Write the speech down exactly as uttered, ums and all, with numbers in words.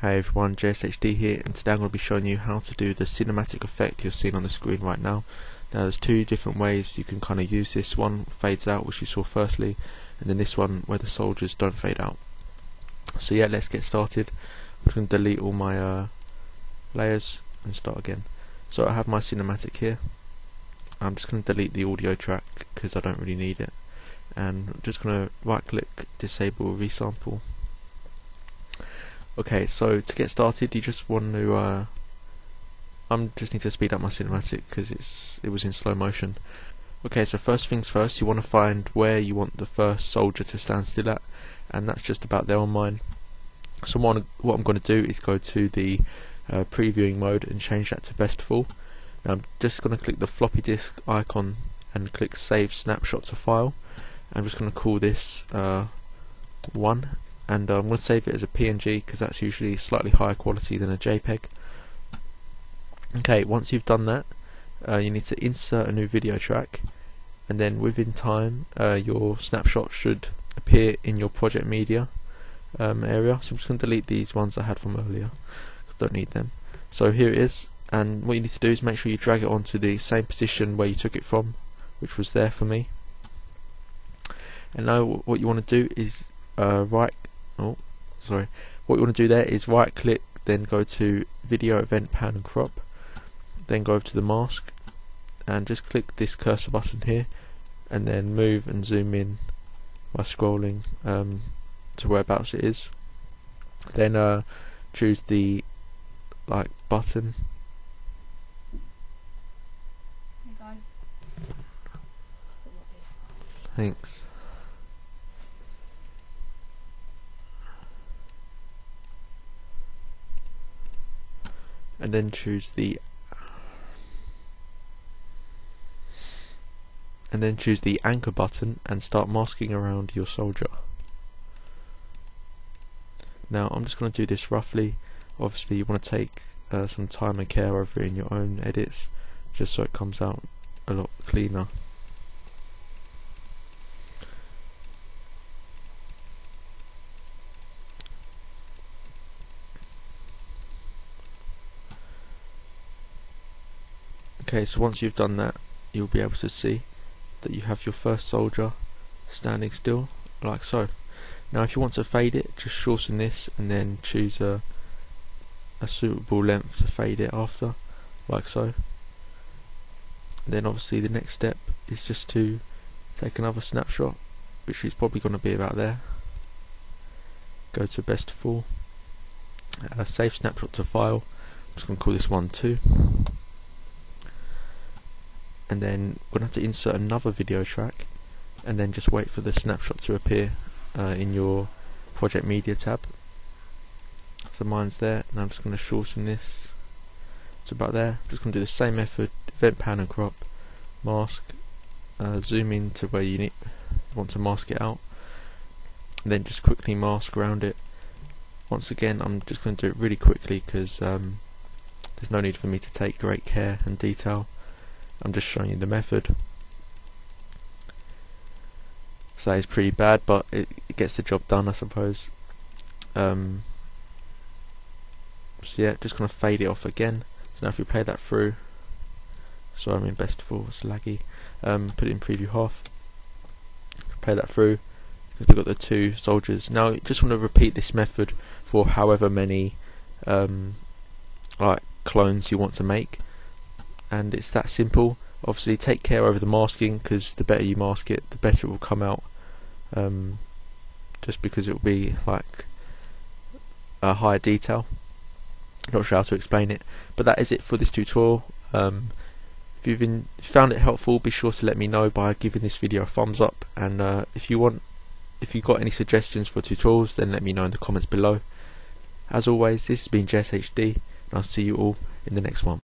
Hey everyone, J S H D here, and today I'm going to be showing you how to do the cinematic effect you're seeing on the screen right now. Now there's two different ways you can kind of use this. One fades out, which you saw firstly, and then this one where the soldiers don't fade out. So yeah, let's get started. I'm just going to delete all my uh, layers and start again. So I have my cinematic here. I'm just going to delete the audio track because I don't really need it. And I'm just going to right click, disable resample. Okay, so to get started, you just want to. Uh, I'm just need to speed up my cinematic because it's it was in slow motion. Okay, so first things first, you want to find where you want the first soldier to stand still at, and that's just about there on mine. So what I'm, what I'm going to do is go to the uh, previewing mode and change that to best full. Now I'm just going to click the floppy disk icon and click save snapshot to file. I'm just going to call this uh, one. And I'm going to save it as a P N G because that's usually slightly higher quality than a JPEG. Okay, once you've done that, uh, you need to insert a new video track, and then within time, uh, your snapshot should appear in your project media um, area. So I'm just going to delete these ones I had from earlier. I don't need them. So here it is, and what you need to do is make sure you drag it onto the same position where you took it from, which was there for me. And now what you want to do is uh, right. Oh, sorry. What you want to do there is right click, then go to Video Event Pan and Crop, then go over to the mask, and just click this cursor button here, and then move and zoom in by scrolling um, to whereabouts it is. Then uh, choose the like button. Thanks. And then choose the and then choose the anchor button and start masking around your soldier. Now I'm just going to do this roughly. Obviously you want to take uh, some time and care over it in your own edits, just so it comes out a lot cleaner. Okay, so once you've done that, you'll be able to see that you have your first soldier standing still, like so. Now if you want to fade it, just shorten this and then choose a, a suitable length to fade it after, like so. Then obviously the next step is just to take another snapshot, which is probably going to be about there. Go to best full, uh, save snapshot to file. I'm just going to call this one two. And then we're going to have to insert another video track, and then just wait for the snapshot to appear uh, in your project media tab. So mine's there, and I'm just going to shorten this to about there. I'm just going to do the same method: event pan and crop, mask, uh, zoom in to where you need, want to mask it out, and then just quickly mask around it. Once again, I'm just going to do it really quickly because um, there's no need for me to take great care and detail. I'm just showing you the method. So that is pretty bad, but it, it gets the job done, I suppose. Um, so yeah, just going to fade it off again. So now if we play that through, so I'm in best full, it's laggy. Um, put it in preview half. Play that through. We've got the two soldiers. Now, I just want to repeat this method for however many um, like clones you want to make. And it's that simple. Obviously take care over the masking, because the better you mask it, the better it will come out, um, just because it will be like a higher detail. Not sure how to explain it, but that is it for this tutorial. Um, if you've been, found it helpful, be sure to let me know by giving this video a thumbs up, and uh, if you want if you've got any suggestions for tutorials, then let me know in the comments below. As always, this has been J S H D, and I'll see you all in the next one.